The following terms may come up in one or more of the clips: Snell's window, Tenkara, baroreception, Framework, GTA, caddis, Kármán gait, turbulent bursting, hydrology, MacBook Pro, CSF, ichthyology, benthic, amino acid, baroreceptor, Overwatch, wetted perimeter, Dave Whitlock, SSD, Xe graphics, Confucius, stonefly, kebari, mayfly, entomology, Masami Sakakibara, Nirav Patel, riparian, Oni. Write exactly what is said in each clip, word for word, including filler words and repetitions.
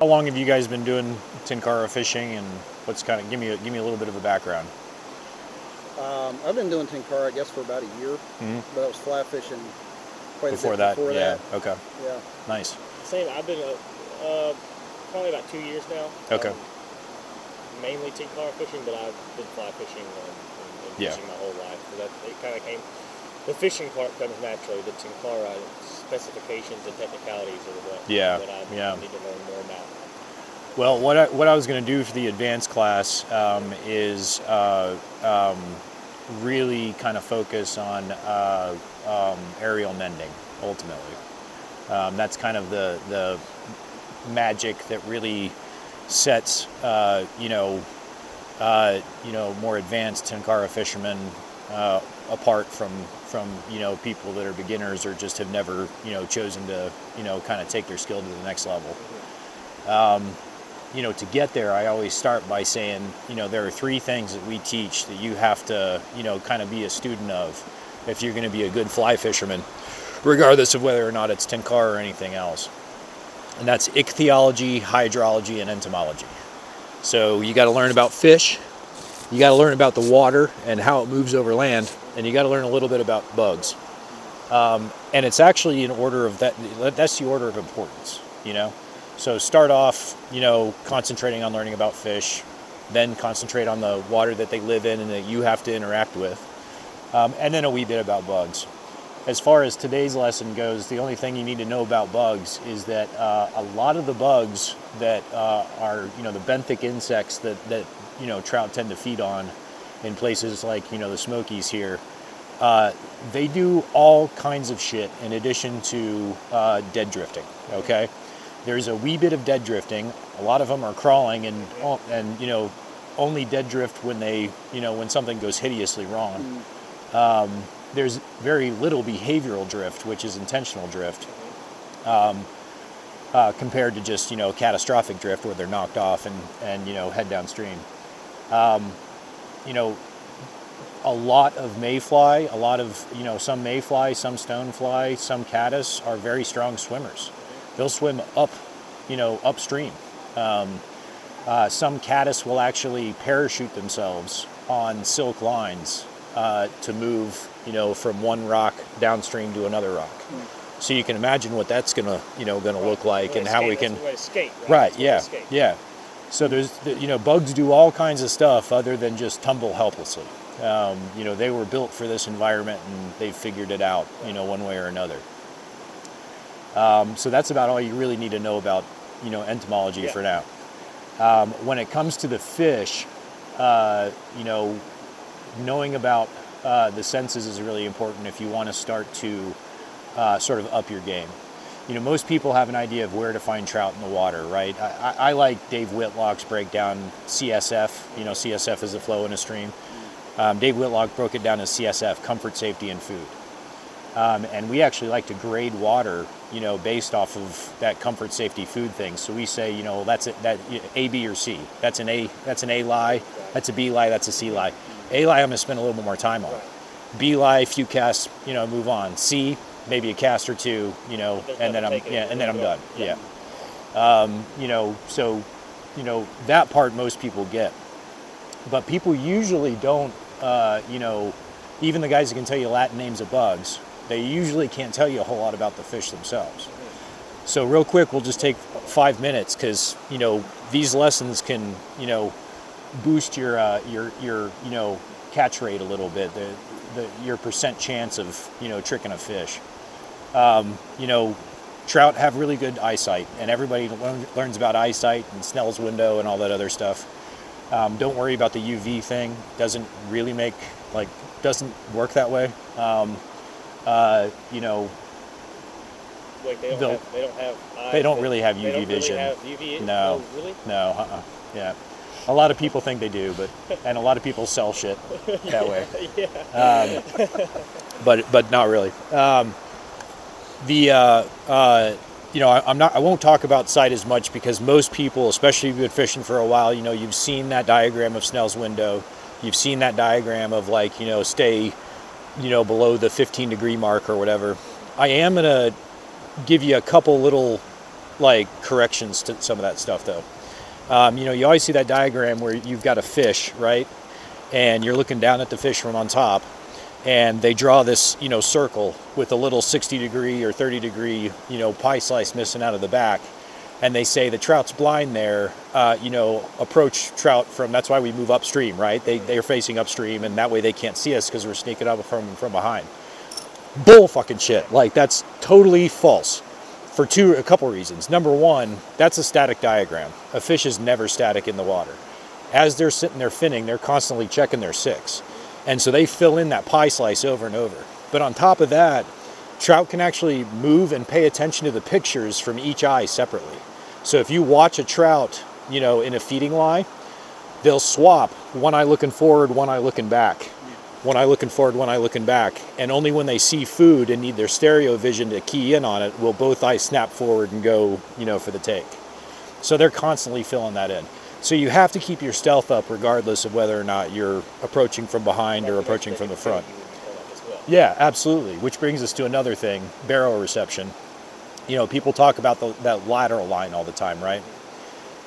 How long have you guys been doing Tenkara fishing, and what's kind of, give me a, give me a little bit of a background. Um, I've been doing Tenkara, I guess, for about a year, mm-hmm. but I was fly fishing quite before a bit that. Before yeah. that, yeah, okay, yeah, nice. Same. I've been uh, uh, probably about two years now. Okay. Um, mainly Tenkara fishing, but I've been fly fishing and, and, and yeah. fishing my whole life. So that it kind of came. The fishing part comes naturally. The Tenkara specifications and technicalities are what, yeah. what I yeah. need to learn more about. Well, what I, what I was going to do for the advanced class um, is uh, um, really kind of focus on uh, um, aerial mending, ultimately. Um, that's kind of the, the magic that really sets, uh, you know, uh, you know, more advanced Tenkara fishermen uh, apart from, from, you know, people that are beginners or just have never, you know, chosen to, you know, kind of take their skill to the next level. Um, you know, to get there, I always start by saying, you know, there are three things that we teach that you have to, you know, kind of be a student of if you're going to be a good fly fisherman, regardless of whether or not it's Tenkara or anything else. And that's ichthyology, hydrology, and entomology. So you got to learn about fish, you got to learn about the water and how it moves over land, and you got to learn a little bit about bugs. Um, and it's actually in order of that, that's the order of importance, you know. So start off, you know, concentrating on learning about fish, then concentrate on the water that they live in and that you have to interact with, um, and then a wee bit about bugs. As far as today's lesson goes, the only thing you need to know about bugs is that uh, a lot of the bugs that uh, are, you know, the benthic insects that, that, you know, trout tend to feed on in places like, you know, the Smokies here, uh, they do all kinds of shit in addition to uh, dead drifting, okay? There's a wee bit of dead drifting. A lot of them are crawling and, and you know, only dead drift when they, you know, when something goes hideously wrong. Um, there's very little behavioral drift, which is intentional drift, um, uh, compared to just, you know, catastrophic drift where they're knocked off and, and you know, head downstream. Um, you know, a lot of mayfly, a lot of, you know, some mayfly, some stonefly, some caddis are very strong swimmers. They'll swim up, you know, upstream. Um, uh, some caddis will actually parachute themselves on silk lines uh, to move, you know, from one rock downstream to another rock. Mm. So you can imagine what that's gonna, you know, gonna right. look like, and escape, how we can escape. Right. right yeah. Yeah. So there's, you know, bugs do all kinds of stuff other than just tumble helplessly. Um, you know, they were built for this environment, and they figured it out, you know, one way or another. Um, so that's about all you really need to know about, you know, entomology yeah. for now. Um, when it comes to the fish, uh, you know, knowing about uh, the senses is really important if you want to start to uh, sort of up your game. You know, most people have an idea of where to find trout in the water, right? I, I like Dave Whitlock's breakdown, C S F. You know, C S F is a flow in a stream. Um, Dave Whitlock broke it down as C S F, comfort, safety, and food. Um, and we actually like to grade water, you know, based off of that comfort, safety, food thing. So we say, you know, that's a, that A, B, or C. That's an A. That's an A lie. That's a B lie. That's a C lie. A lie, I'm gonna spend a little bit more time on. B lie, few casts, you know, move on. C, maybe a cast or two, you know, and then I'm yeah, and then I'm done. Yeah. Um, you know, so, you know, that part most people get, but people usually don't. Uh, you know, even the guys that can tell you Latin names of bugs, they usually can't tell you a whole lot about the fish themselves. So real quick, we'll just take five minutes because, you know, these lessons can, you know, boost your, uh, your, your, you know, catch rate a little bit, the, the, your percent chance of, you know, tricking a fish. Um, you know, trout have really good eyesight, and everybody learns about eyesight and Snell's window and all that other stuff. Um, don't worry about the U V thing. Doesn't really make, like, doesn't work that way. Um, Uh, you know, like they, don't have, they don't have eyes, they don't really have U V really vision. Have U V no, oh, really? No, uh-uh. yeah. A lot of people think they do, but and a lot of people sell shit that yeah, way. Yeah. Um, but but not really. Um, the uh, uh, you know, I, I'm not. I won't talk about sight as much because most people, especially if you've been fishing for a while, you know, you've seen that diagram of Snell's window. You've seen that diagram of like you know stay. you know, below the fifteen degree mark or whatever. I am going to give you a couple little like corrections to some of that stuff though. Um, you know, you always see that diagram where you've got a fish, right? And you're looking down at the fish from on top, and they draw this, you know, circle with a little sixty degree or thirty degree, you know, pie slice missing out of the back. And they say the trout's blind there, uh, you know, approach trout from, that's why we move upstream, right? They, they're facing upstream, and that way they can't see us because we're sneaking up from them from behind. Bull fucking shit. Like, that's totally false for two, a couple reasons. Number one, that's a static diagram. A fish is never static in the water. As they're sitting there finning, they're constantly checking their six. And so they fill in that pie slice over and over. But on top of that, trout can actually move and pay attention to the pictures from each eye separately. So if you watch a trout, you know, in a feeding lie, they'll swap one eye looking forward, one eye looking back, one eye looking forward, one eye looking back. And only when they see food and need their stereo vision to key in on it will both eyes snap forward and go, you know, for the take. So they're constantly filling that in. So you have to keep your stealth up regardless of whether or not you're approaching from behind or approaching from the front. Yeah, absolutely. Which brings us to another thing, baroreception. You know, people talk about the, that lateral line all the time, right?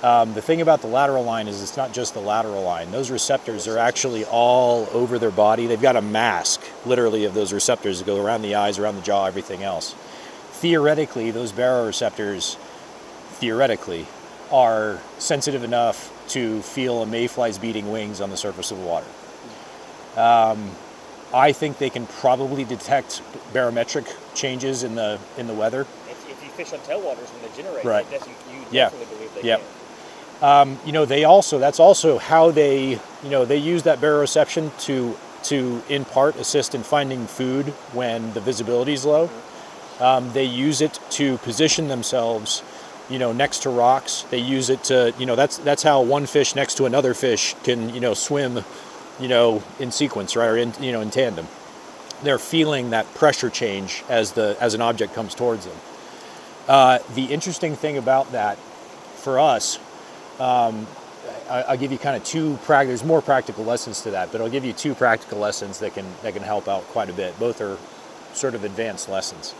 Um, the thing about the lateral line is it's not just the lateral line. Those receptors are actually all over their body. They've got a mask, literally, of those receptors that go around the eyes, around the jaw, everything else. Theoretically, those baroreceptors, theoretically, are sensitive enough to feel a mayfly's beating wings on the surface of the water. Um, I think they can probably detect barometric changes in the in the weather. If, if you fish on tailwaters when they generate, right. That, you yeah. definitely believe they yeah. can. Um, you know, they also, that's also how they, you know, they use that baroreception to, to in part assist in finding food when the visibility is low. Mm-hmm. Um, they use it to position themselves, you know, next to rocks. They use it to, you know, that's that's how one fish next to another fish can, you know, swim, you know, in sequence, right, or in, you know, in tandem. They're feeling that pressure change as the as an object comes towards them. Uh, the interesting thing about that for us, um, I, I'll give you kind of two practical. There's more practical lessons to that, but I'll give you two practical lessons that can that can help out quite a bit. Both are sort of advanced lessons.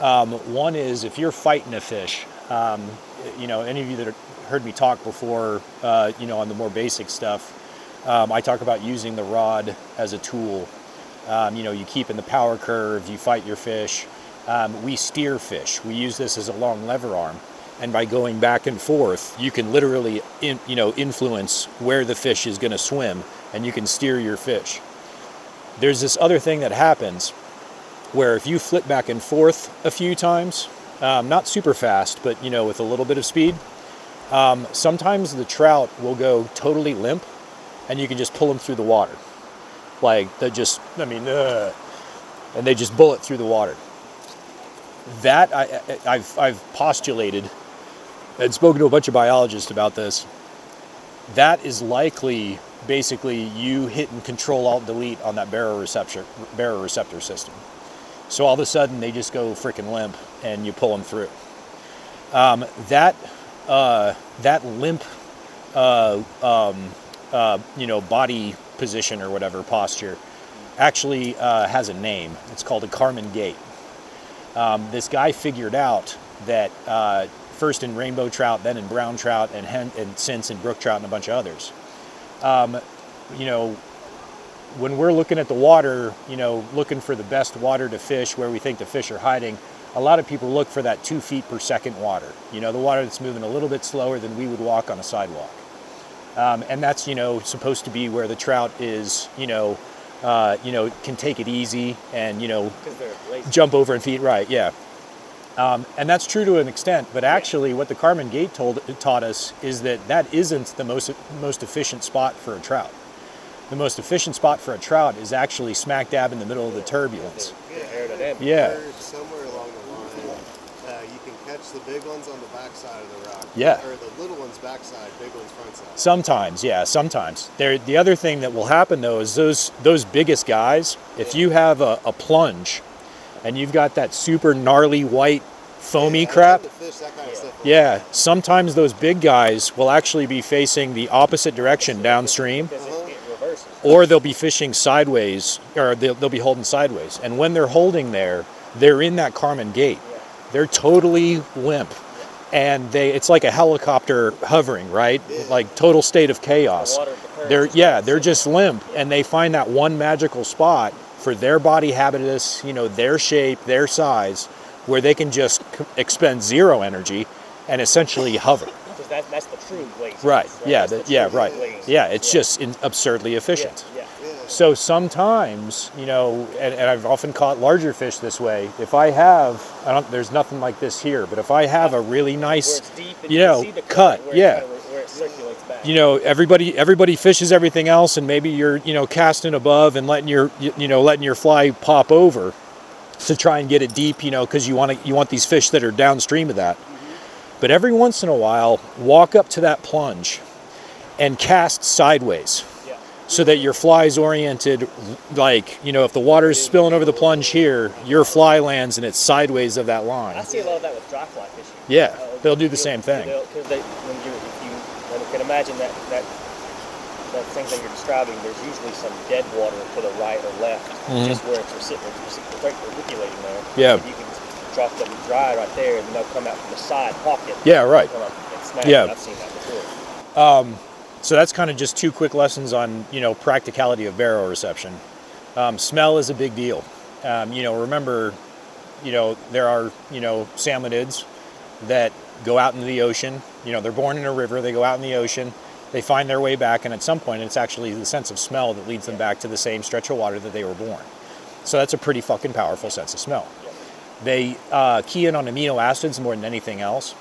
Um, one is if you're fighting a fish. Um, you know, any of you that heard me talk before, uh, you know, on the more basic stuff, um, I talk about using the rod as a tool. Um, you know, you keep in the power curve, you fight your fish. Um, we steer fish. We use this as a long lever arm. And by going back and forth, you can literally, in, you know, influence where the fish is going to swim, and you can steer your fish. There's this other thing that happens where if you flip back and forth a few times, Um, not super fast, but, you know, with a little bit of speed. Um, sometimes the trout will go totally limp, and you can just pull them through the water. Like, they just, I mean, uh, and they just bullet through the water. That, I, I've, I've postulated, and spoken to a bunch of biologists about this, that is likely, basically, you hit and Control-Alt-Delete on that baroreceptor, baroreceptor system. So all of a sudden they just go freaking limp, and you pull them through. Um, that uh, that limp, uh, um, uh, you know, body position or whatever posture, actually uh, has a name. It's called a Kármán gait. Um, this guy figured out that uh, first in rainbow trout, then in brown trout, and, hen and since in brook trout and a bunch of others. Um, you know. When we're looking at the water, you know, looking for the best water to fish where we think the fish are hiding, a lot of people look for that two feet per second water. You know, the water that's moving a little bit slower than we would walk on a sidewalk. Um, and that's, you know, supposed to be where the trout is, you know, uh, you know, can take it easy and, you know, jump over and feed, right, yeah. Um, and that's true to an extent, but actually what the Kármán gait told, taught us is that that isn't the most, most efficient spot for a trout. The most efficient spot for a trout is actually smack dab in the middle of the turbulence. Yeah. Somewhere along the line, uh, you can catch the big ones on the backside of the rock. Yeah. Or the little ones backside, big ones front side. Sometimes, yeah, sometimes. There, the other thing that will happen though is those those biggest guys. If you have a, a plunge, and you've got that super gnarly white foamy yeah, crap. Fish, that kind of stuff yeah. Like sometimes those big guys will actually be facing the opposite direction downstream. Uh-huh. Or they'll be fishing sideways, or they'll, they'll be holding sideways. And when they're holding there, they're in that Kármán gait. They're totally limp. and they it's like a helicopter hovering, right? Yeah. Like total state of chaos. The the they're yeah, they're just limp, yeah. And they find that one magical spot for their body habitus, you know, their shape, their size, where they can just expend zero energy and essentially hover. Because that, that's the true laziness. Right. right? Yeah. That, yeah. Right. Laziness. Yeah. It's yeah. just in, absurdly efficient. Yeah. Yeah. Yeah. So sometimes, you know, and, and I've often caught larger fish this way. If I have, I don't, there's nothing like this here, but if I have a really nice, deep you know, you cut, where yeah. It kind of, where it circulates back. You know, everybody, everybody fishes everything else, and maybe you're, you know, casting above and letting your, you know, letting your fly pop over to try and get it deep, you know, because you want to, you want these fish that are downstream of that. Mm-hmm. But every once in a while, walk up to that plunge and cast sideways, yeah. so that your fly's oriented, like, you know, if the water's Dude. spilling over the plunge here, your fly lands and it's sideways of that line. I see a lot of that with dry fly fishing. Yeah, uh, they'll do the same thing. Because they, when you, if you, when you can imagine that, that, that thing that you're describing, there's usually some dead water to the right or left, mm-hmm. just where it's recirculating there. Yeah. You can drop them dry right there, and they'll come out from the side pocket. Yeah, right. And yeah. I've seen that before. Um, so that's kind of just two quick lessons on, you know, practicality of baroreception. Um, smell is a big deal. Um, you know, remember, you know, there are, you know, salmonids that go out into the ocean. You know, they're born in a river, they go out in the ocean, they find their way back, and at some point it's actually the sense of smell that leads them back to the same stretch of water that they were born. So that's a pretty fucking powerful sense of smell. They uh, key in on amino acids more than anything else.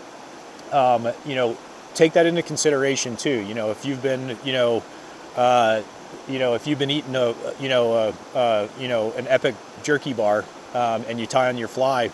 Um, you know, take that into consideration too. You know, if you've been, you know, uh, you know, if you've been eating a, you know, a, a, you know, an epic jerky bar, um, and you tie on your fly,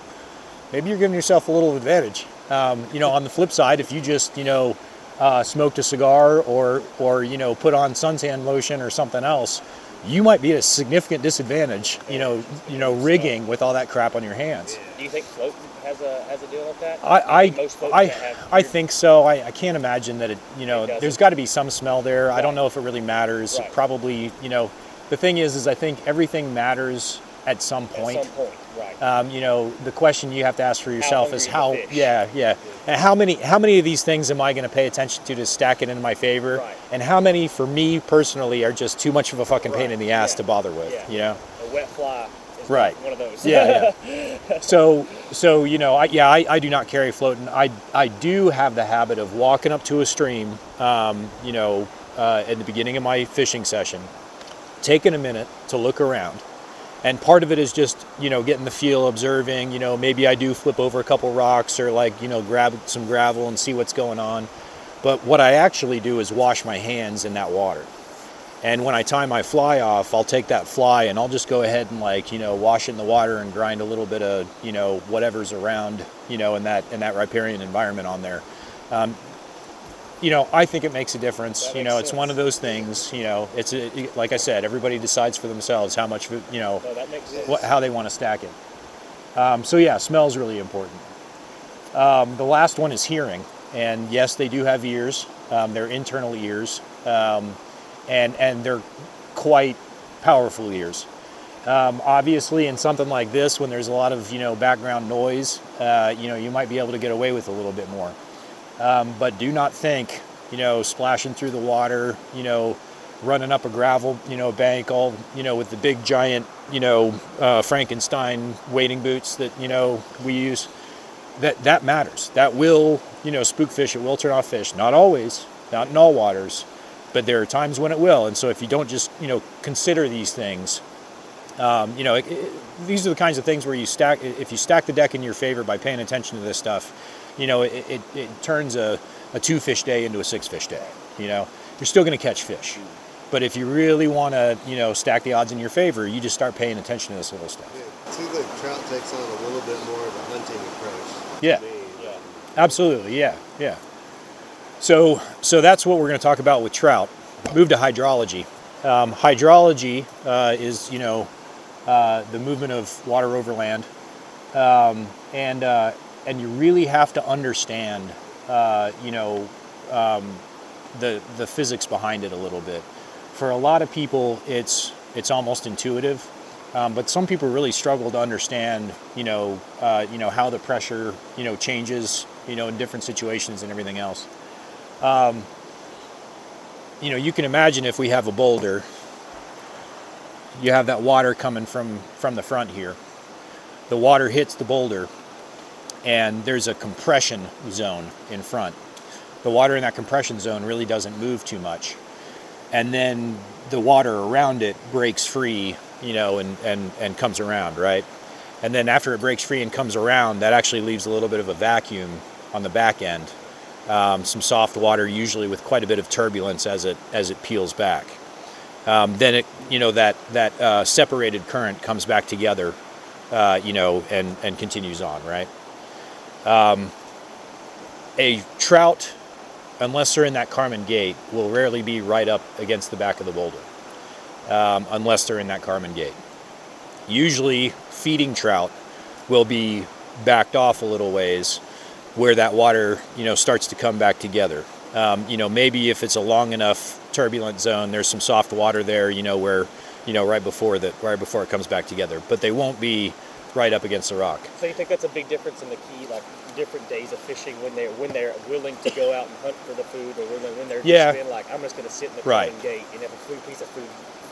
maybe you're giving yourself a little advantage. Um, you know, on the flip side, if you just, you know, uh, smoked a cigar or, or, you know, put on suntan lotion or something else, you might be at a significant disadvantage, you know, you know, rigging with all that crap on your hands. Do you think floating has a, has a deal like that? I, I, Most I, have I think so. I, I can't imagine that it, you know, it there's got to be some smell there. Right. I don't know if it really matters. Right. Probably, you know, the thing is, is I think everything matters at some point. At some point, right. Um, you know, the question you have to ask for yourself how is how, yeah, yeah. And how many, how many of these things am I going to pay attention to to stack it in my favor? Right. And how many for me personally are just too much of a fucking right. pain in the ass yeah. to bother with, yeah. you know? A wet fly is right. one of those. Yeah, yeah. So, so, you know, I, yeah, I, I do not carry floating. I, I do have the habit of walking up to a stream, um, you know, uh, at the beginning of my fishing session, taking a minute to look around. And part of it is just, you know, getting the feel, observing, you know, maybe I do flip over a couple rocks or like, you know, grab some gravel and see what's going on. But what I actually do is wash my hands in that water. And when I tie my fly off, I'll take that fly and I'll just go ahead and like, you know, wash it in the water and grind a little bit of, you know, whatever's around, you know, in that, in that riparian environment on there. Um, you know, I think it makes a difference. You know, it's one of those things, you know, it's a, like I said, everybody decides for themselves how much, you know, what, how they want to stack it. Um, so yeah, smell's really important. Um, the last one is hearing. And yes, they do have ears. Um, they're internal ears. Um, and, and they're quite powerful ears. Um, obviously in something like this, when there's a lot of, you know, background noise, uh, you know, you might be able to get away with a little bit more. Um, but do not think, you know, splashing through the water, you know, running up a gravel, you know, bank, all, you know, with the big giant, you know, uh, Frankenstein wading boots that, you know, we use, that, that matters. That will, you know, spook fish. It will turn off fish. Not always, not in all waters, but there are times when it will. And so if you don't just, you know, consider these things, um, you know, it, it, these are the kinds of things where you stack, if you stack the deck in your favor by paying attention to this stuff, you know, it, it, it turns a, a two fish day into a six fish day. You know, you're still going to catch fish. But if you really want to, you know, stack the odds in your favor, you just start paying attention to this little stuff. It seems like trout takes on a little bit more of a hunting approach. Yeah, yeah. Absolutely. Yeah. Yeah. So, so that's what we're going to talk about with trout. Move to hydrology. Um, hydrology uh, is, you know, uh, the movement of water over land. Um, and, uh, And you really have to understand, uh, you know, um, the the physics behind it a little bit. For a lot of people, it's it's almost intuitive, um, but some people really struggle to understand, you know, uh, you know how the pressure, you know, changes you know, in different situations and everything else. Um, you know, you can imagine if we have a boulder, you have that water coming from, from the front here. The water hits the boulder and there's a compression zone in front. The water in that compression zone really doesn't move too much. And then the water around it breaks free, you know, and, and, and comes around, right? And then after it breaks free and comes around, that actually leaves a little bit of a vacuum on the back end. Um, some soft water, usually with quite a bit of turbulence as it, as it peels back. Um, then it, you know, that, that uh, separated current comes back together, uh, you know, and, and continues on, right? Um, a trout, unless they're in that Kármán gait, will rarely be right up against the back of the boulder, um, unless they're in that Kármán gait. Usually feeding trout will be backed off a little ways where that water, you know, starts to come back together. Um, you know, maybe if it's a long enough turbulent zone, there's some soft water there, you know, where, you know, right before that, right before it comes back together, but they won't be right up against the rock. So you think that's a big difference in the key, like different days of fishing when they're when they're willing to go out and hunt for the food, or when, when they're just yeah. been like, I'm just going to sit in the right. Kármán gait, and if a food, piece of food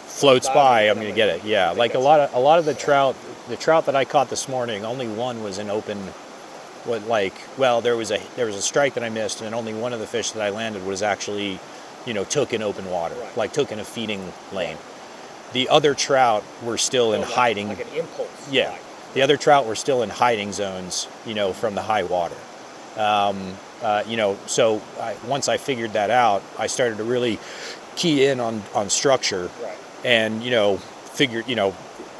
floats by, I'm going to get it. Yeah, like a lot of a lot of the trout, the trout that I caught this morning, only one was in open. What like well, there was a there was a strike that I missed, and only one of the fish that I landed was actually, you know, took in open water, right. like took in a feeding lane. The other trout were still in oh, like, hiding. Like an impulse. Yeah. Like. The other trout were still in hiding zones, you know, from the high water. Um, uh, you know, so I, once I figured that out, I started to really key in on, on structure right. and, you know, figure, you know,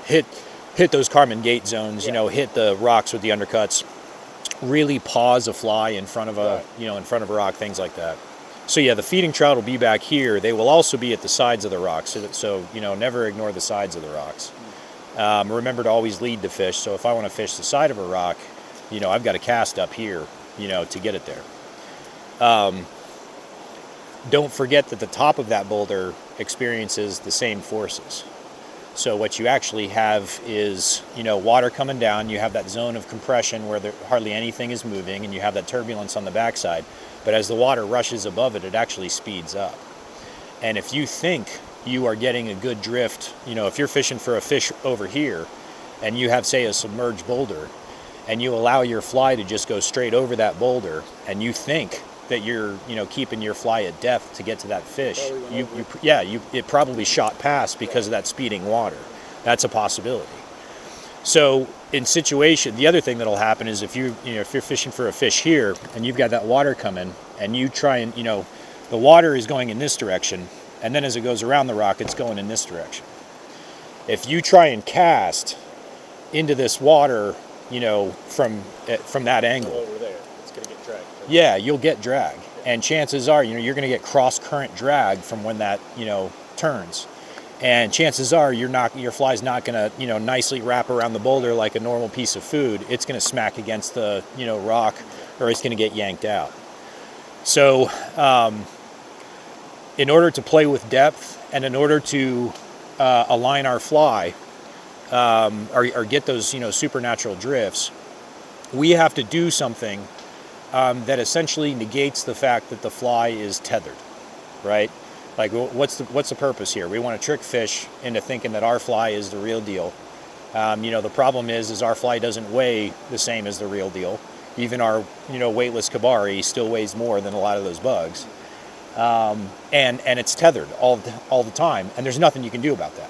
hit hit those Kármán gait zones, yeah. you know, hit the rocks with the undercuts, really pause a fly in front of a, right. you know, in front of a rock, things like that. So yeah, the feeding trout will be back here. They will also be at the sides of the rocks. So, that, so you know, never ignore the sides of the rocks. Um, remember to always lead the fish. So if I want to fish the side of a rock, you know, I've got to cast up here, you know, to get it there. Um, don't forget that the top of that boulder experiences the same forces. So what you actually have is, you know, water coming down. You have that zone of compression where there, hardly anything is moving, and you have that turbulence on the backside. But as the water rushes above it, it actually speeds up. And if you think you are getting a good drift, you know, if you're fishing for a fish over here and you have, say, a submerged boulder, and you allow your fly to just go straight over that boulder, and you think that you're, you know, keeping your fly at depth to get to that fish, you, you, yeah, you, it probably shot past because of that speeding water. That's a possibility. So in situation, the other thing that'll happen is if you, you know, if you're fishing for a fish here and you've got that water coming, and you try and, you know, the water is going in this direction, and then as it goes around the rock, it's going in this direction. If you try and cast into this water, you know, from from that angle, over there, it's going to get dragged. Right? Yeah, you'll get drag, and chances are, you know, you're going to get cross current drag from when that, you know, turns, and chances are you're not your fly's not going to, you know, nicely wrap around the boulder like a normal piece of food. It's going to smack against the, you know, rock, or it's going to get yanked out. So. Um, In order to play with depth, and in order to uh, align our fly um, or, or get those, you know, supernatural drifts, we have to do something um, that essentially negates the fact that the fly is tethered, right? Like, what's the what's the purpose here? We want to trick fish into thinking that our fly is the real deal. Um, you know, the problem is is our fly doesn't weigh the same as the real deal. Even our, you know, weightless kebari still weighs more than a lot of those bugs. Um, and, and it's tethered all the, all the time, and there's nothing you can do about that.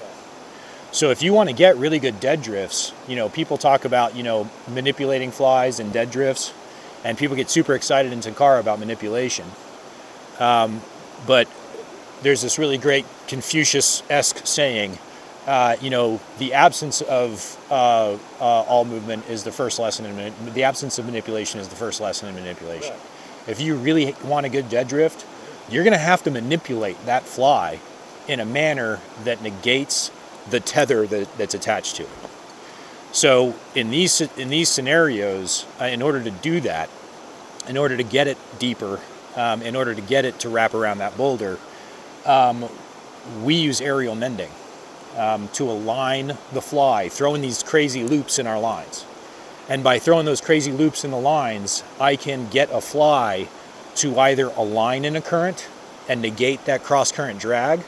So if you want to get really good dead drifts, you know, people talk about, you know, manipulating flies and dead drifts, and people get super excited in Tenkara about manipulation. Um, but there's this really great Confucius-esque saying, uh, you know, the absence of uh, uh, all movement is the first lesson in, the absence of manipulation is the first lesson in manipulation. Right. If you really want a good dead drift, you're going to have to manipulate that fly in a manner that negates the tether that, that's attached to it. So in these, in these scenarios, uh, in order to do that, in order to get it deeper, um, in order to get it to wrap around that boulder, um, we use aerial mending um, to align the fly, throwing these crazy loops in our lines. And by throwing those crazy loops in the lines, I can get a fly to either align in a current and negate that cross-current drag.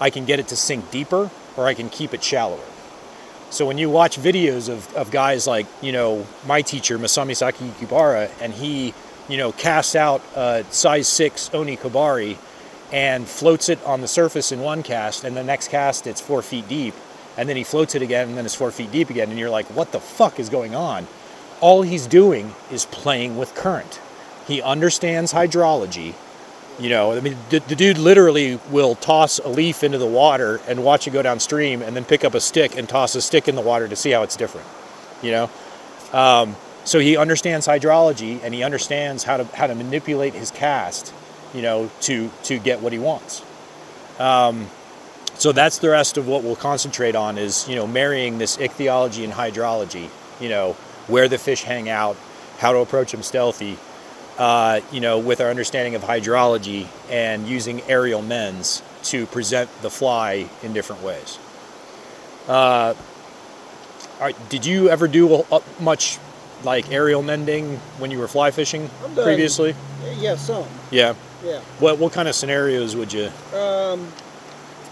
I can get it to sink deeper, or I can keep it shallower. So when you watch videos of, of guys like, you know, my teacher, Masami Sakakibara, and he, you know, casts out a size six Oni kebari and floats it on the surface in one cast, and the next cast it's four feet deep, and then he floats it again, and then it's four feet deep again, and you're like, what the fuck is going on? All he's doing is playing with current. He understands hydrology. You know, I mean, the, the dude literally will toss a leaf into the water and watch it go downstream, and then pick up a stick and toss a stick in the water to see how it's different, you know? Um, so he understands hydrology, and he understands how to, how to manipulate his cast, you know, to, to get what he wants. Um, so that's the rest of what we'll concentrate on is, you know, marrying this ichthyology and hydrology, you know, where the fish hang out, how to approach them stealthy, Uh, you know, with our understanding of hydrology and using aerial mends to present the fly in different ways. Uh, all right, did you ever do a, much like aerial mending when you were fly fishing I'm done, previously? Yeah, some. Yeah. Yeah. What what kind of scenarios would you? Um,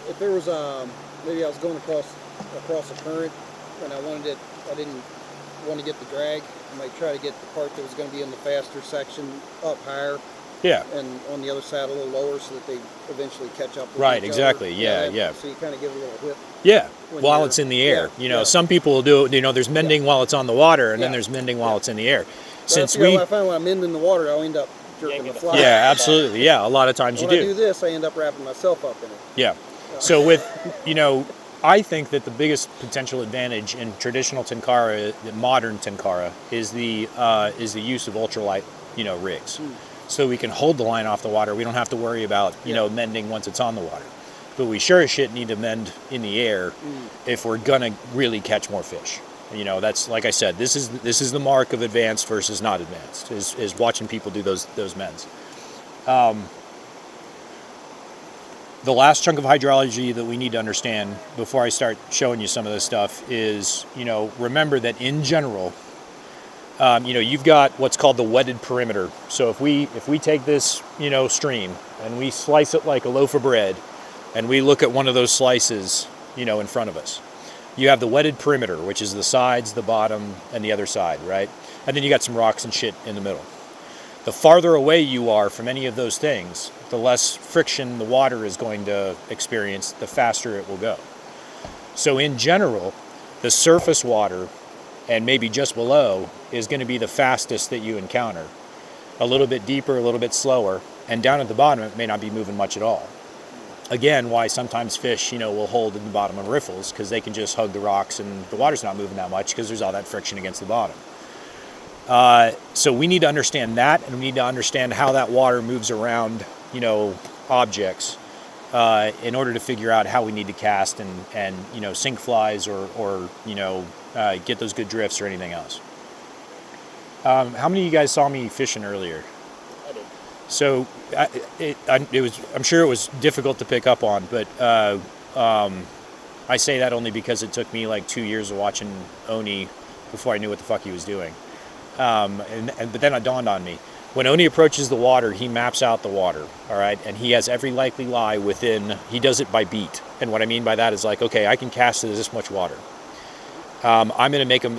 if there was um, maybe I was going across across a current and I wanted it, I didn't want to get the drag. I might try to get the part that was going to be in the faster section up higher, yeah, and on the other side a little lower so that they eventually catch up with right, each exactly. other. Yeah, yeah. So you kind of give it a little whip. Yeah, while it's in the air. Yeah, you know, yeah. some people will do, you know, there's mending yeah. while it's on the water, and yeah. then there's mending while yeah. it's in the air. Since we, I find when I'm mending the water, I'll end up jerking the fly. Yeah, absolutely. Yeah, a lot of times when you do. When I do this, I end up wrapping myself up in it. Yeah. Uh, so with, you know, I think that the biggest potential advantage in traditional Tenkara, the modern Tenkara, is the uh, is the use of ultralight, you know, rigs. Mm. So we can hold the line off the water. We don't have to worry about you yeah. know mending once it's on the water. But we sure as shit need to mend in the air mm. if we're gonna really catch more fish. You know, that's like I said. This is this is the mark of advanced versus not advanced. Is is watching people do those those mends. Um, The last chunk of hydrology that we need to understand before I start showing you some of this stuff is, you know, remember that in general, um, you know, you've got what's called the wetted perimeter. So if we if we take this, you know, stream and we slice it like a loaf of bread, and we look at one of those slices, you know, in front of us, you have the wetted perimeter, which is the sides, the bottom, and the other side, right? And then you got some rocks and shit in the middle. The farther away you are from any of those things, the less friction the water is going to experience, the faster it will go. So in general, the surface water, and maybe just below, is going to be the fastest that you encounter. A little bit deeper, a little bit slower, and down at the bottom it may not be moving much at all. Again, why sometimes fish, you know, will hold in the bottom of riffles, because they can just hug the rocks and the water's not moving that much because there's all that friction against the bottom. Uh, so we need to understand that, and we need to understand how that water moves around, you know, objects uh, in order to figure out how we need to cast and, and you know, sink flies or, or you know, uh, get those good drifts or anything else. Um, how many of you guys saw me fishing earlier? I did. So I, it, I, it was, I'm sure it was difficult to pick up on, but uh, um, I say that only because it took me like two years of watching Oni before I knew what the fuck he was doing. Um, and, and, but then it dawned on me. When Oni approaches the water, he maps out the water, all right? And he has every likely lie within, he does it by beat. And what I mean by that is like, okay, I can cast it as this much water. Um, I'm gonna make an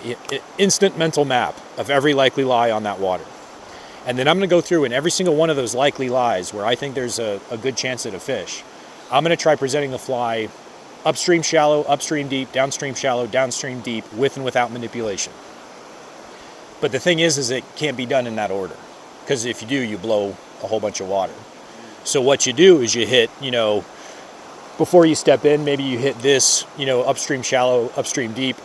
instant mental map of every likely lie on that water. And then I'm gonna go through and every single one of those likely lies where I think there's a, a good chance at a fish, I'm gonna try presenting the fly upstream shallow, upstream deep, downstream shallow, downstream deep, with and without manipulation. But the thing is, is it can't be done in that order, because if you do, you blow a whole bunch of water. So what you do is you hit, you know, before you step in, maybe you hit this, you know, upstream shallow, upstream deep.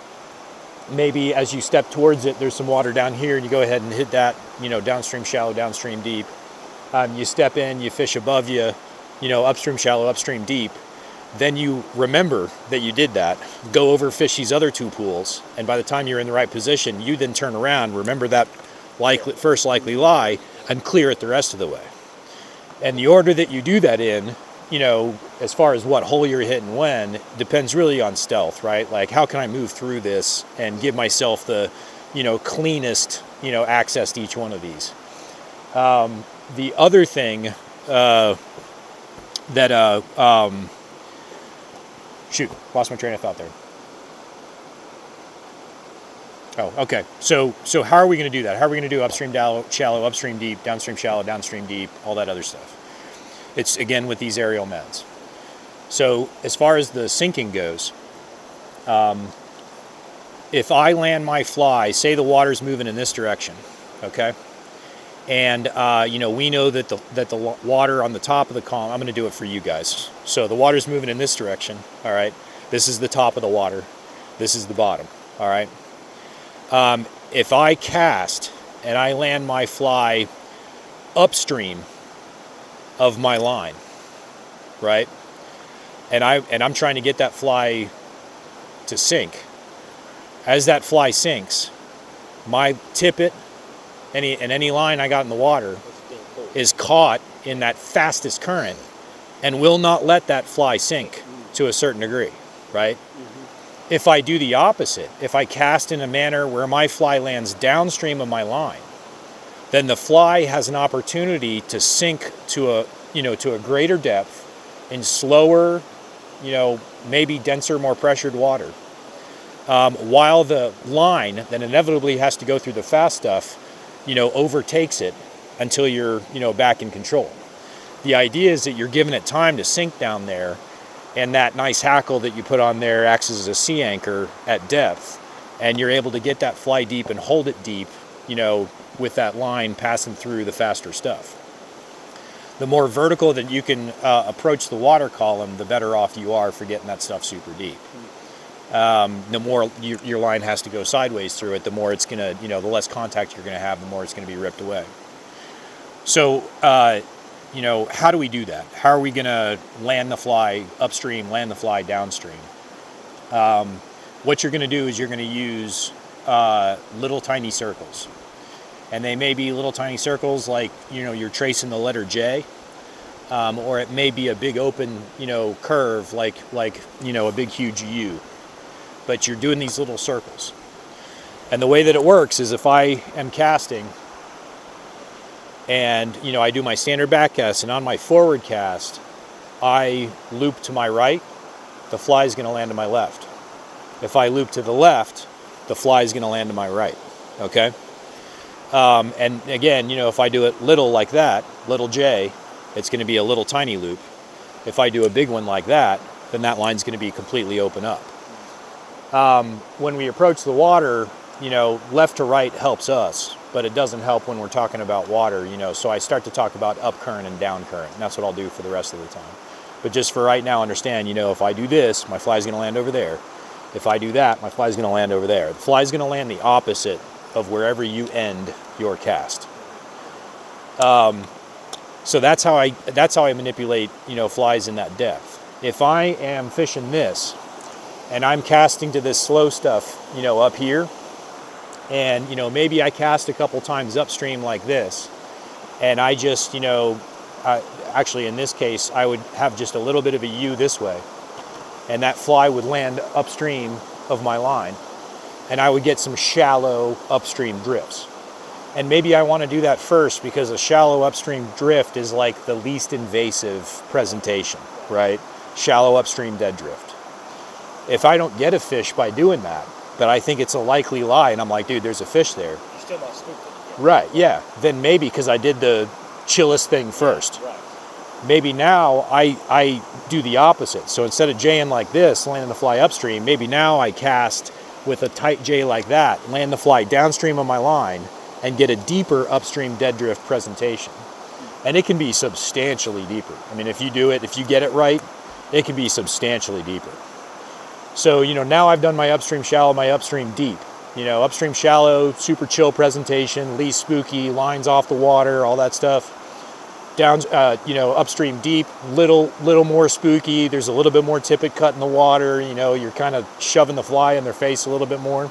Maybe as you step towards it, there's some water down here, and you go ahead and hit that, you know, downstream shallow, downstream deep. Um, you step in, you fish above you, you know, upstream shallow, upstream deep. Then you remember that you did that, go over, fish these other two pools, and by the time you're in the right position, you then turn around, remember that likely, first likely lie, and clear it the rest of the way. And the order that you do that in, you know, as far as what hole you're hitting when, depends really on stealth, right? Like, how can I move through this and give myself the, you know, cleanest, you know, access to each one of these. Um, the other thing uh, that, uh, um, shoot, lost my train of thought there. Oh, okay. So, so how are we going to do that? How are we going to do upstream shallow, upstream deep, downstream shallow, downstream deep, all that other stuff? It's, again, with these aerial meds. So as far as the sinking goes, um, if I land my fly, say the water's moving in this direction, okay? And, uh, you know, we know that the, that the water on the top of the column, I'm going to do it for you guys. So the water's moving in this direction, all right? This is the top of the water. This is the bottom, all right? Um, if I cast and I land my fly upstream of my line, right? And, I, and I'm trying to get that fly to sink. As that fly sinks, my tippet any, and any line I got in the water is caught in that fastest current and will not let that fly sink to a certain degree, right? If I do the opposite, if I cast in a manner where my fly lands downstream of my line, then the fly has an opportunity to sink to a, you know, to a greater depth in slower, you know, maybe denser, more pressured water. Um, while the line that inevitably has to go through the fast stuff, you know, overtakes it until you're, you know, back in control. The idea is that you're giving it time to sink down there, and that nice hackle that you put on there acts as a sea anchor at depth, and you're able to get that fly deep and hold it deep, you know, with that line passing through the faster stuff. The more vertical that you can uh, approach the water column, the better off you are for getting that stuff super deep. Um, the more you, your line has to go sideways through it, the more it's gonna, you know, the less contact you're gonna have, the more it's gonna be ripped away. So, uh, you know, how do we do that? How are we gonna land the fly upstream, land the fly downstream? Um, what you're gonna do is you're gonna use uh, little tiny circles. And they may be little tiny circles like, you know, you're tracing the letter J, um, or it may be a big open, you know, curve like, like, you know, a big huge U. But you're doing these little circles. And the way that it works is if I am casting and, you know, I do my standard back cast, and on my forward cast, I loop to my right, the fly is going to land to my left. If I loop to the left, the fly is going to land to my right, okay? Um, and again, you know, if I do it little like that, little J, it's going to be a little tiny loop. If I do a big one like that, then that line's going to be completely open up. Um, when we approach the water, you know, left to right helps us, but it doesn't help when we're talking about water, you know, so I start to talk about up current and down current, and that's what I'll do for the rest of the time. But just for right now, understand, you know, if I do this, my fly's going to land over there. If I do that, my fly's going to land over there. The fly's going to land the opposite of wherever you end your cast. Um, so that's how I that's how I manipulate, you know, flies in that depth. If I am fishing this and I'm casting to this slow stuff, you know, up here, and, you know, maybe I cast a couple times upstream like this, and I just, you know, I, actually in this case I would have just a little bit of a U this way, and that fly would land upstream of my line, and I would get some shallow upstream drifts. And maybe I want to do that first because a shallow upstream drift is like the least invasive presentation, right? Shallow upstream dead drift. If I don't get a fish by doing that, but I think it's a likely lie, and I'm like, dude, there's a fish there. You're still not spooked yet. Right, yeah. Then maybe because I did the chillest thing first. Yeah, right. Maybe now I, I do the opposite. So instead of J-ing like this, landing the fly upstream, maybe now I cast with a tight J like that, land the fly downstream of my line, and get a deeper upstream dead drift presentation. And it can be substantially deeper. I mean, if you do it, if you get it right, it can be substantially deeper. So, you know, now I've done my upstream shallow, my upstream deep. You know, upstream shallow, super chill presentation, least spooky, lines off the water, all that stuff. Down, uh, you know, upstream deep, little, little more spooky. There's a little bit more tippet cut in the water. You know, you're kind of shoving the fly in their face a little bit more.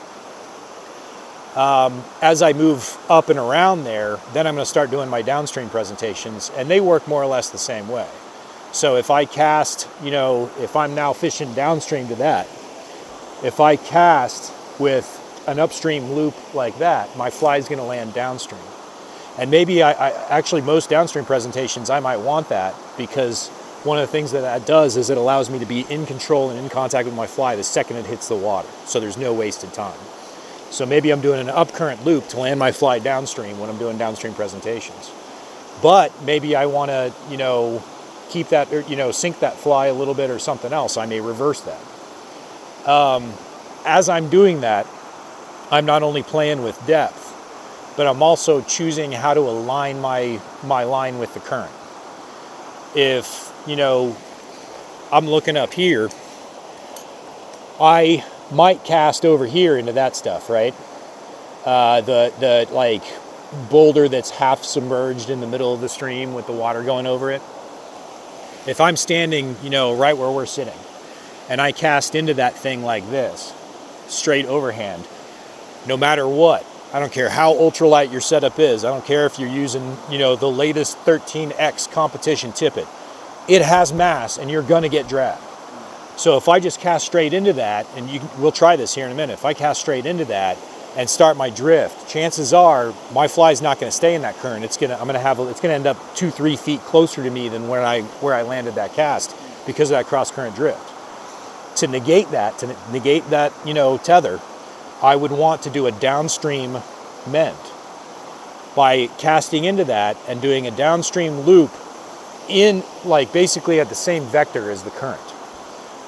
Um, as I move up and around there, then I'm going to start doing my downstream presentations, and they work more or less the same way. So if I cast, you know, if I'm now fishing downstream to that, if I cast with an upstream loop like that, my fly is going to land downstream. And maybe I, I actually most downstream presentations, I might want that, because one of the things that that does is it allows me to be in control and in contact with my fly the second it hits the water. So there's no wasted time. So maybe I'm doing an upcurrent loop to land my fly downstream when I'm doing downstream presentations. But maybe I want to, you know, keep that, or, you know, sink that fly a little bit or something else. I may reverse that. Um, as I'm doing that, I'm not only playing with depth, but I'm also choosing how to align my, my line with the current. If, you know, I'm looking up here, I might cast over here into that stuff, right? Uh, the, the like boulder that's half submerged in the middle of the stream with the water going over it. If I'm standing, you know, right where we're sitting, and I cast into that thing like this, straight overhand, no matter what, I don't care how ultralight your setup is. I don't care if you're using, you know, the latest thirteen X competition tippet. It has mass and you're gonna get dragged. So if I just cast straight into that, and you, we'll try this here in a minute. If I cast straight into that and start my drift, chances are my fly's not gonna stay in that current. It's gonna, I'm gonna have, it's gonna end up two, three feet closer to me than where I, where I landed that cast because of that cross current drift. To negate that, to negate that, you know, tether, I would want to do a downstream mend by casting into that and doing a downstream loop in, like, basically at the same vector as the current.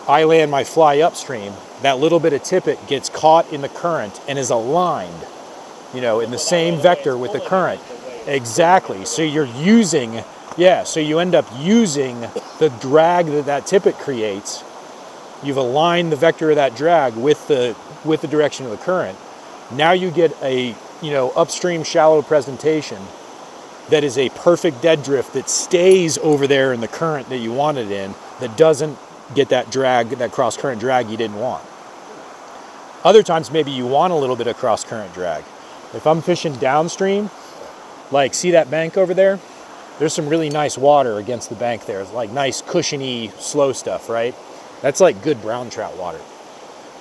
I land my fly upstream, that little bit of tippet gets caught in the current and is aligned, you know, in the same vector with the current. Exactly, so you're using, yeah, so you end up using the drag that that tippet creates. You've aligned the vector of that drag with the with the direction of the current. Now you get a, you know, upstream shallow presentation that is a perfect dead drift that stays over there in the current that you want it in, that doesn't get that drag, that cross current drag you didn't want. Other times maybe you want a little bit of cross current drag. If I'm fishing downstream, like see that bank over there? There's some really nice water against the bank there. It's like nice cushiony slow stuff, right? That's like good brown trout water.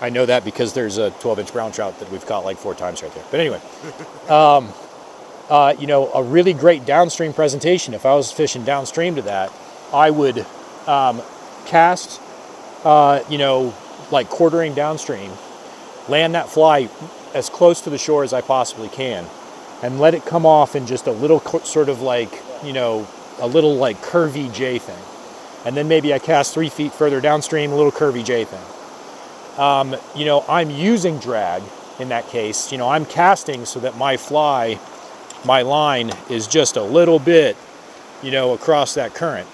I know that because there's a twelve inch brown trout that we've caught like four times right there. But anyway, um, uh, you know, a really great downstream presentation, if I was fishing downstream to that, I would um, cast, uh, you know, like quartering downstream, land that fly as close to the shore as I possibly can, and let it come off in just a little sort of like, you know, a little like curvy J thing. And then maybe I cast three feet further downstream, a little curvy J thing. Um, you know, I'm using drag in that case. You know, I'm casting so that my fly, my line is just a little bit, you know, across that current.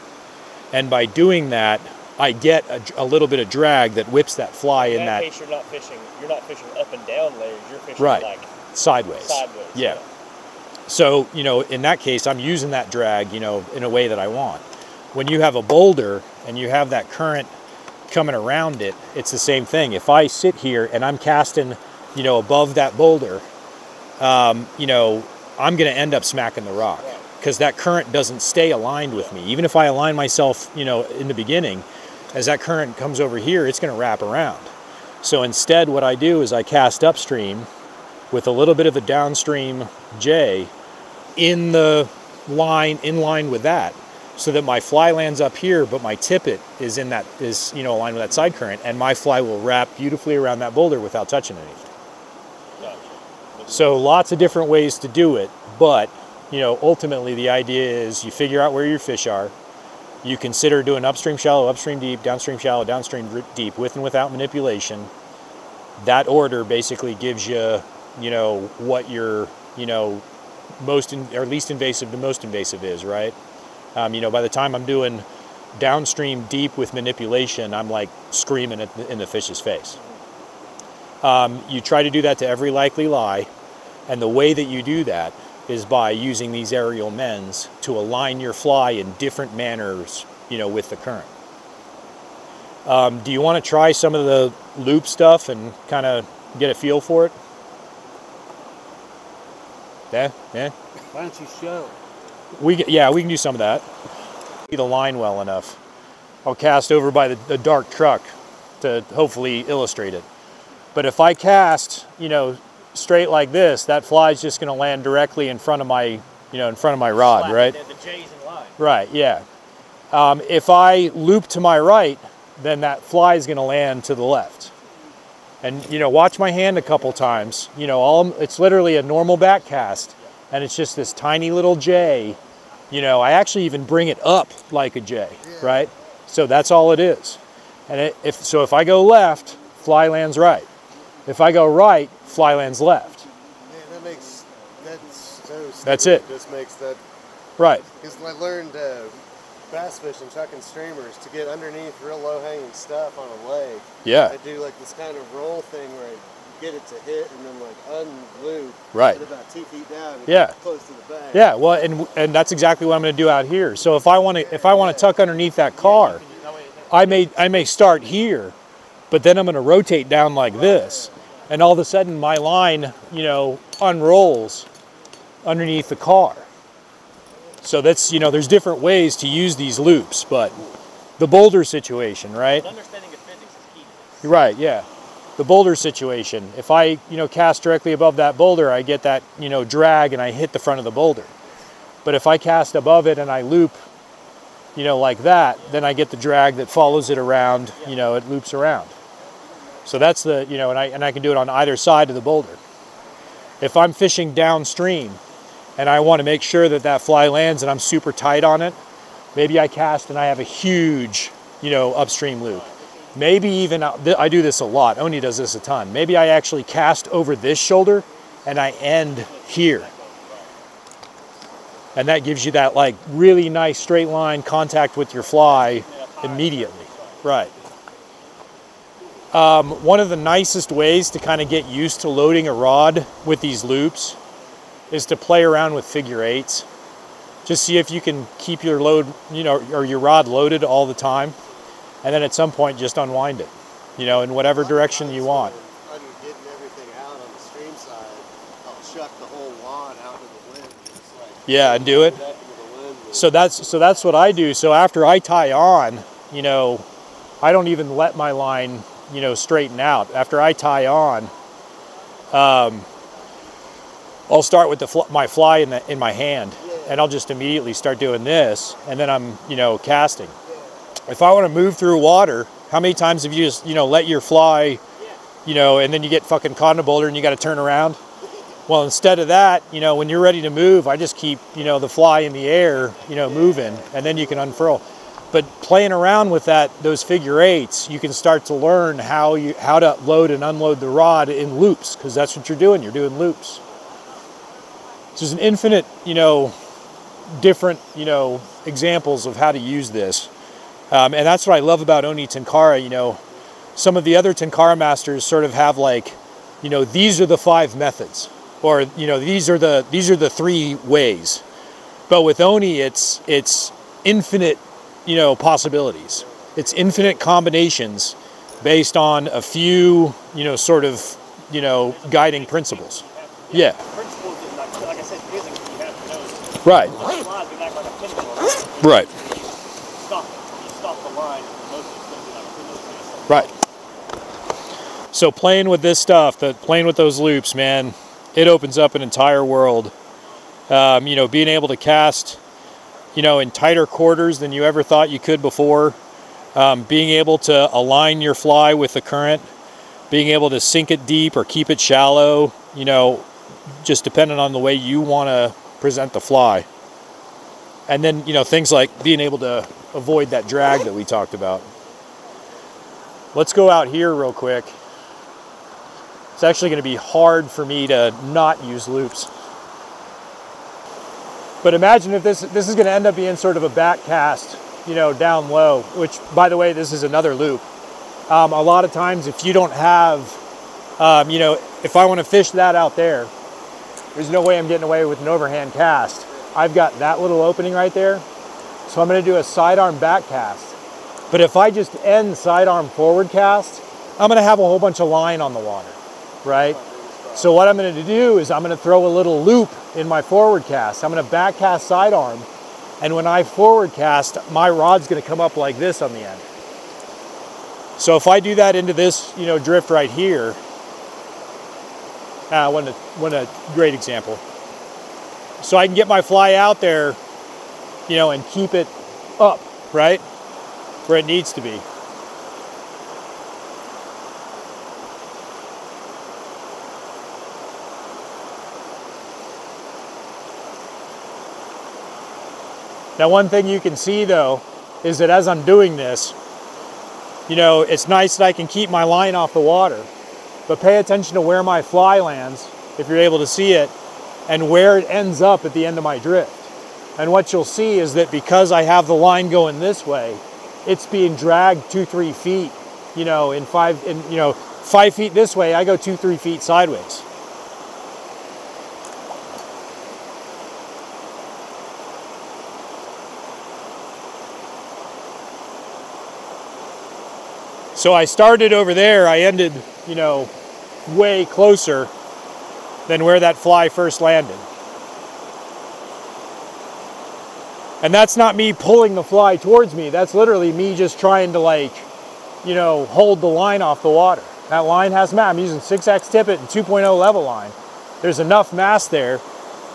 And by doing that, I get a, a little bit of drag that whips that fly in, in that. In that case, you're not fishing, you're not fishing up and down layers. You're fishing right. like sideways. Sideways. Yeah. yeah. So, you know, in that case, I'm using that drag, you know, in a way that I want. When you have a boulder and you have that current coming around it, it's the same thing. If I sit here and I'm casting, you know, above that boulder, um, you know, I'm going to end up smacking the rock because that current doesn't stay aligned with me. Even if I align myself, you know, in the beginning, as that current comes over here, it's going to wrap around. So instead, what I do is I cast upstream with a little bit of a downstream J in the line, in line with that, so that my fly lands up here, but my tippet is in that, is, you know, aligned with that side current, and my fly will wrap beautifully around that boulder without touching anything. Gotcha. So lots of different ways to do it, but, you know, ultimately the idea is you figure out where your fish are, you consider doing upstream shallow, upstream deep, downstream shallow, downstream deep, with and without manipulation. That order basically gives you, you know, what your, you know, most, in, or least invasive to most invasive is, right? Um, you know, by the time I'm doing downstream deep with manipulation, I'm like screaming at the, in the fish's face. Um, you try to do that to every likely lie, and the way that you do that is by using these aerial mends to align your fly in different manners, you know, with the current. Um, do you want to try some of the loop stuff and kind of get a feel for it? Yeah, yeah. Why don't you show? We, yeah, we can do some of that. See the line well enough. I'll cast over by the, the dark truck to hopefully illustrate it. But if I cast, you know, straight like this, that fly's just going to land directly in front of my, you know, in front of my rod, flat, right? The J's in line. Right, yeah. Um, if I loop to my right, then that fly is going to land to the left. And, you know, watch my hand a couple times. You know, all, it's literally a normal back cast, and it's just this tiny little J. You know, I actually even bring it up like a J, yeah. Right? So that's all it is. And it, if so if I go left, fly lands right. If I go right, fly lands left. Man, that makes, that's so stupid. That's it. It just makes that. Right. Because I learned uh, bass fishing, chucking streamers, to get underneath real low-hanging stuff on a leg. Yeah. I do like this kind of roll thing where I get it to hit and then like unloop. Right. Get about two feet down. And yeah. Close to the bank. Yeah. Well, and and that's exactly what I'm going to do out here. So if I want to, yeah, if I want to yeah. tuck underneath that car, yeah, do, no, wait, no. I may I may start here, but then I'm going to rotate down like right. this, and all of a sudden my line, you know, unrolls underneath the car. So that's, you know, there's different ways to use these loops, but the boulder situation, right? Understanding of physics is key to this. Right, yeah. The boulder situation. If I, you know, cast directly above that boulder, I get that, you know, drag and I hit the front of the boulder. But if I cast above it and I loop, you know, like that, yeah. then I get the drag that follows it around, yeah. you know, it loops around. So that's the, you know, and I, and I can do it on either side of the boulder. If I'm fishing downstream, and I want to make sure that that fly lands and I'm super tight on it, maybe I cast and I have a huge, you know, upstream loop. Maybe even, I do this a lot, Oni does this a ton, maybe I actually cast over this shoulder and I end here. And that gives you that like really nice straight line contact with your fly immediately, right. Um, one of the nicest ways to kind of get used to loading a rod with these loops is to play around with figure eights. Just see if you can keep your load, you know, or your rod loaded all the time. And then at some point, just unwind it, you know, in whatever direction you want. I'm getting everything out on the stream side. I'll chuck the whole lawn out into the wind. Just like, yeah, and do it. So that's, so that's what I do. So after I tie on, you know, I don't even let my line, you know, straighten out. After I tie on, um, I'll start with the fl my fly in, the, in my hand, yeah. and I'll just immediately start doing this, and then I'm, you know, casting. Yeah. If I want to move through water, how many times have you just, you know, let your fly, yeah. you know, and then you get fucking caught in a boulder and you got to turn around? Well, instead of that, you know, when you're ready to move, I just keep, you know, the fly in the air, you know, yeah. moving, and then you can unfurl. But playing around with that, those figure eights, you can start to learn how you how to load and unload the rod in loops, because that's what you're doing. You're doing loops. So there's an infinite, you know, different, you know, examples of how to use this. Um, and that's what I love about Oni Tenkara, you know. Some of the other Tenkara masters sort of have like, you know, these are the five methods, or, you know, these are the, these are the three ways. But with Oni, it's, it's infinite, you know, possibilities. It's infinite combinations based on a few, you know, sort of, you know, guiding principles. Yeah. Right. Right. Right. So playing with this stuff, the, playing with those loops, man, it opens up an entire world. Um, you know, being able to cast, you know, in tighter quarters than you ever thought you could before. Um, being able to align your fly with the current. Being able to sink it deep or keep it shallow. You know, just depending on the way you want to present the fly. And then, you know, things like being able to avoid that drag that we talked about. Let's go out here real quick. It's actually going to be hard for me to not use loops. But imagine if this, this is going to end up being sort of a back cast, you know, down low, which, by the way, this is another loop. Um, a lot of times if you don't have, um, you know, if I want to fish that out there, there's no way I'm getting away with an overhand cast. I've got that little opening right there. So I'm gonna do a sidearm back cast. But if I just end sidearm forward cast, I'm gonna have a whole bunch of line on the water, right? So what I'm gonna do is I'm gonna throw a little loop in my forward cast. I'm gonna back cast sidearm. And when I forward cast, my rod's gonna come up like this on the end. So if I do that into this, you know, drift right here, Uh, one, one a great example. So I can get my fly out there, you know, and keep it up, right? Where it needs to be. Now, one thing you can see though, is that as I'm doing this, you know, it's nice that I can keep my line off the water, but pay attention to where my fly lands, if you're able to see it, and where it ends up at the end of my drift. And what you'll see is that because I have the line going this way, it's being dragged two, three feet, you know, in five, in, you know, five feet this way, I go two, three feet sideways. So I started over there, I ended, you know, way closer than where that fly first landed. And that's not me pulling the fly towards me, that's literally me just trying to, like, you know, hold the line off the water. That line has mass. I'm using six X tippet and two point oh level line. There's enough mass there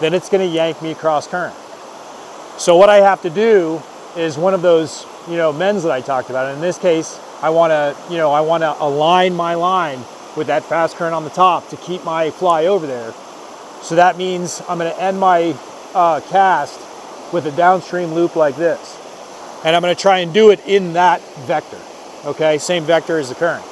that it's gonna yank me across current. So what I have to do is one of those, you know, mends that I talked about. In this case, I want to, you know, I want to align my line with that fast current on the top to keep my fly over there. So that means I'm going to end my uh, cast with a downstream loop like this. And I'm going to try and do it in that vector. Okay, same vector as the current.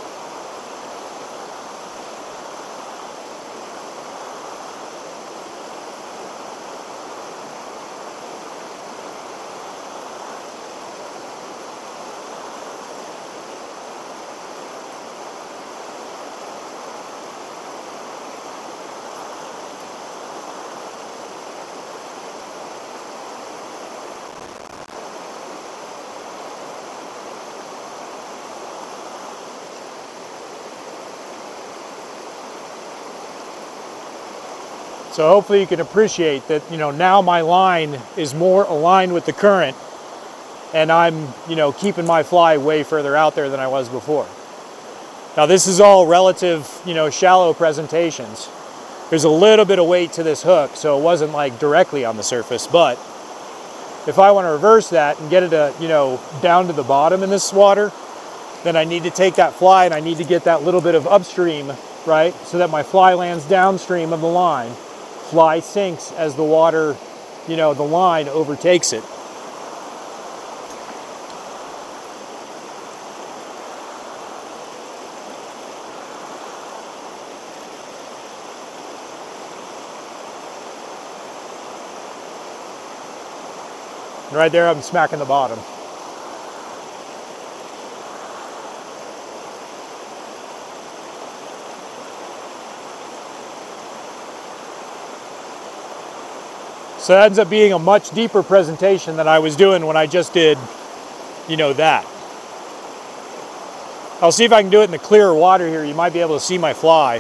So hopefully you can appreciate that, you know, now my line is more aligned with the current and I'm, you know, keeping my fly way further out there than I was before. Now this is all relative, you know, shallow presentations. There's a little bit of weight to this hook, so it wasn't like directly on the surface, but if I want to reverse that and get it, a, you know, down to the bottom in this water, then I need to take that fly and I need to get that little bit of upstream, right? So that my fly lands downstream of the line. Fly sinks as the water, you know, the line overtakes it. And right there, I'm smacking the bottom. So that ends up being a much deeper presentation than I was doing when I just did, you know, that. I'll see if I can do it in the clearer water here. You might be able to see my fly.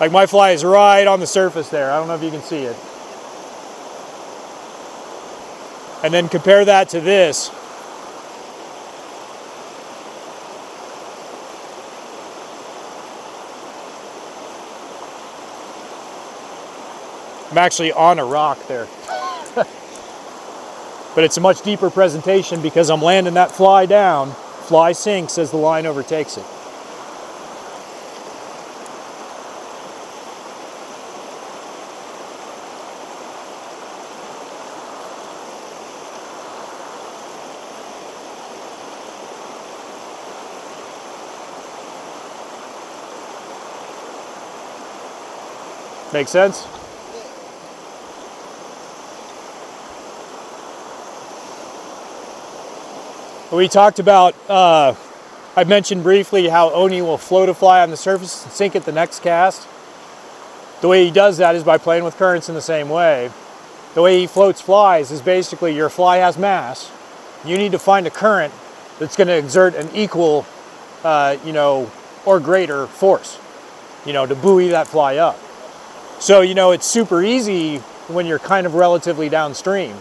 Like my fly is right on the surface there. I don't know if you can see it. And then compare that to this. I'm actually on a rock there. But it's a much deeper presentation because I'm landing that fly down, fly sinks as the line overtakes it. Make sense? We talked about, uh, I mentioned briefly how Oni will float a fly on the surface and sink at the next cast. The way he does that is by playing with currents in the same way. The way he floats flies is basically your fly has mass. You need to find a current that's going to exert an equal, uh, you know, or greater force, you know, to buoy that fly up. So, you know, it's super easy when you're kind of relatively downstream.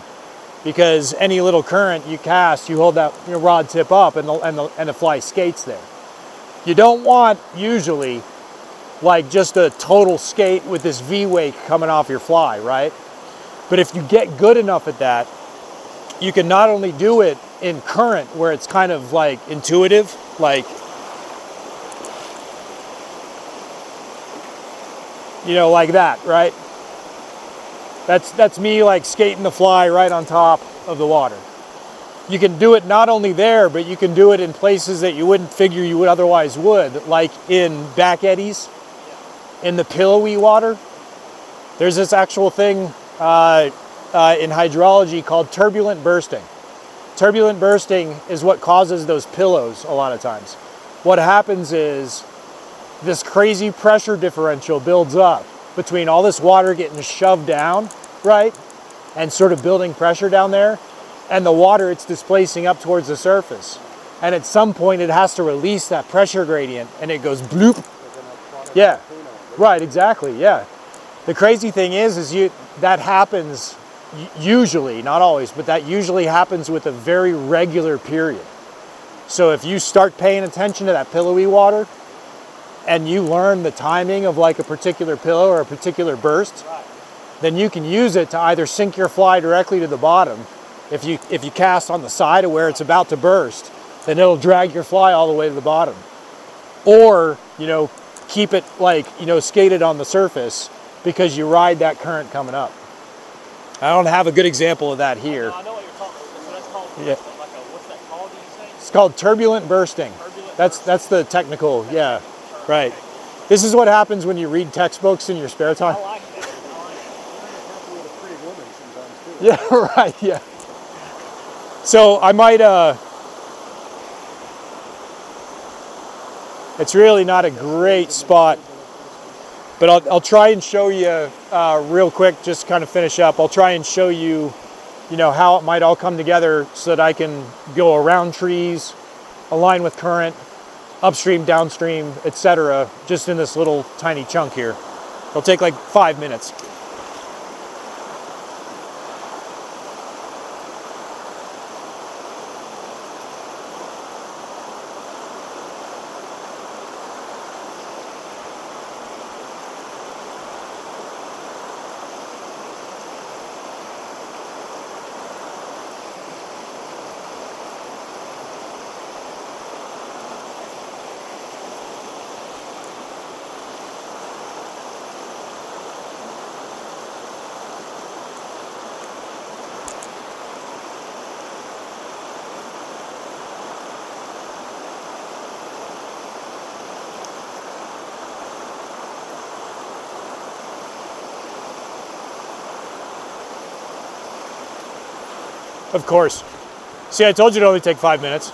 Because any little current you cast, you hold that, you know, rod tip up and the, and, the, and the fly skates there. You don't want, usually, like just a total skate with this V-wake coming off your fly, right? But if you get good enough at that, you can not only do it in current where it's kind of like intuitive, like, you know, like that, right? That's, that's me like skating the fly right on top of the water. You can do it not only there, but you can do it in places that you wouldn't figure you would otherwise would, like in back eddies, in the pillowy water. There's this actual thing uh, uh, in hydrology called turbulent bursting. Turbulent bursting is what causes those pillows a lot of times. What happens is this crazy pressure differential builds up between all this water getting shoved down, right, and sort of building pressure down there, and the water it's displacing up towards the surface. And at some point it has to release that pressure gradient and it goes bloop. Yeah, right, exactly, yeah. The crazy thing is, is you that happens usually, not always, but that usually happens with a very regular period. So if you start paying attention to that pillowy water and you learn the timing of like a particular pillow or a particular burst, then you can use it to either sink your fly directly to the bottom. If you, if you cast on the side of where it's about to burst, then it'll drag your fly all the way to the bottom. Or, you know, keep it like, you know, skated on the surface because you ride that current coming up. I don't have a good example of that here. I know, I know what you're talking about, so that's called, yeah. Like a, what's that called, did you say? It's called turbulent bursting. Turbulent that's, bursting. That's the technical, yeah, right. This is what happens when you read textbooks in your spare time. I like that. I like that. Pretty woman sometimes too. Yeah, right, yeah. So I might, uh, it's really not a great spot, but I'll, I'll try and show you uh, real quick, just kind of finish up. I'll try and show you, you know, how it might all come together so that I can go around trees, align with current, upstream, downstream, et cetera, just in this little tiny chunk here. It'll take like five minutes. Of course. See, I told you it'd only take five minutes.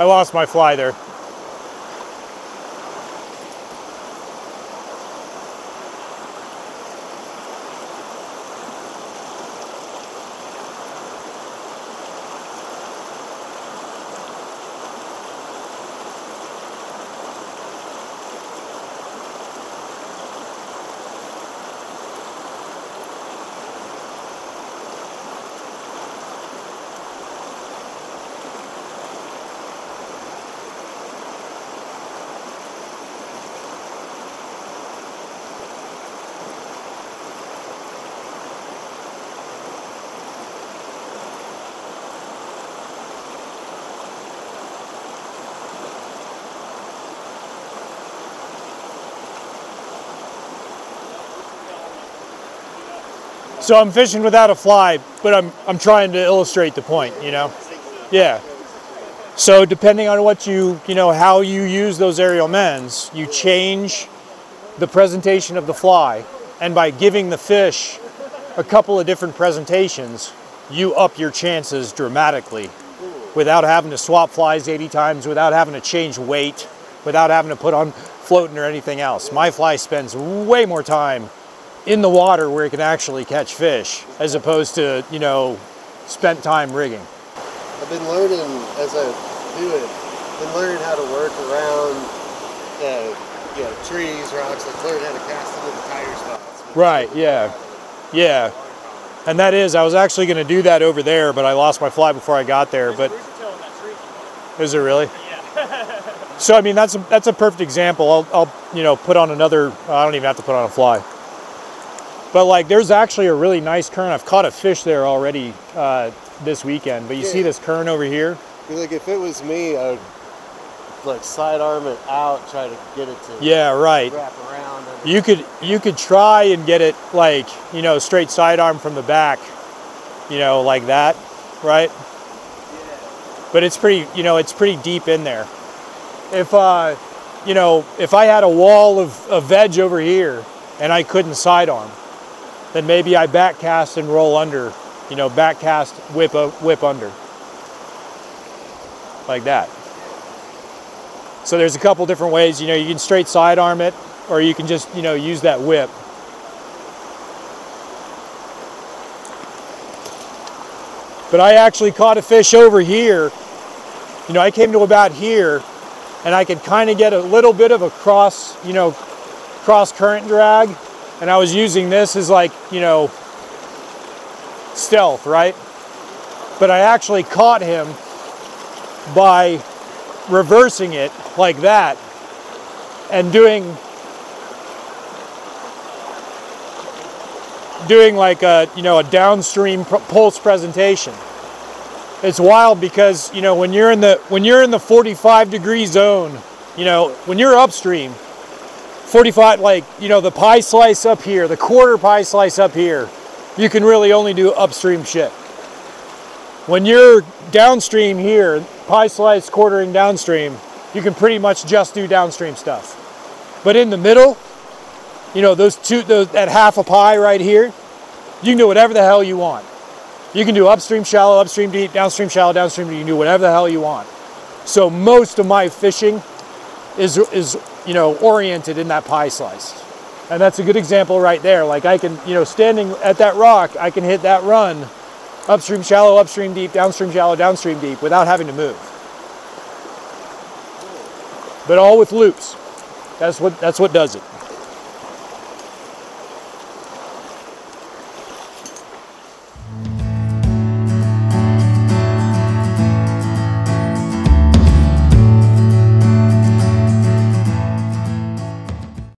I lost my fly there. So I'm fishing without a fly, but I'm, I'm trying to illustrate the point, you know? Yeah. So depending on what you, you know, how you use those aerial mends, you change the presentation of the fly. And by giving the fish a couple of different presentations, you up your chances dramatically without having to swap flies eighty times, without having to change weight, without having to put on floating or anything else. My fly spends way more time in the water where it can actually catch fish, as opposed to, you know, spent time rigging. I've been learning as I do it, been learning how to work around uh, you know, trees, rocks, that cleared out of castle with tire spots. Right, yeah, yeah. And that is, I was actually going to do that over there, but I lost my fly before I got there. But is it really? Yeah. So I mean, that's a, that's a perfect example. I'll, I'll you know put on another. I don't even have to put on a fly. But like, there's actually a really nice current. I've caught a fish there already uh, this weekend. But you yeah. see this current over here? Like, if it was me, I would like sidearm it out, try to get it to yeah, right. wrap around. And you could you could try and get it like you know straight sidearm from the back, you know like that, right? Yeah. But it's pretty you know it's pretty deep in there. If uh, you know if I had a wall of, of veg over here and I couldn't sidearm, then maybe I back cast and roll under, you know, back cast, whip, whip under, like that. So there's a couple different ways, you know, you can straight sidearm it, or you can just, you know, use that whip. But I actually caught a fish over here, you know, I came to about here, and I could kind of get a little bit of a cross, you know, cross current drag. And I was using this as like, you know, stealth, right? But I actually caught him by reversing it like that and doing, doing like a, you know, a downstream pulse presentation. It's wild because, you know, when you're in the, when you're in the forty-five degree zone, you know, when you're upstream, forty-five, like, you know, the pie slice up here, the quarter pie slice up here, you can really only do upstream shit. When you're downstream here, pie slice quartering downstream, you can pretty much just do downstream stuff. But in the middle, you know, those two, those, that half a pie right here, you can do whatever the hell you want. You can do upstream shallow, upstream deep, downstream shallow, downstream deep, you can do whatever the hell you want. So most of my fishing is, is you know, oriented in that pie slice. And that's a good example right there. Like I can, you know, standing at that rock, I can hit that run, upstream shallow, upstream deep, downstream shallow, downstream deep, without having to move. But all with loops. That's what, that's what does it.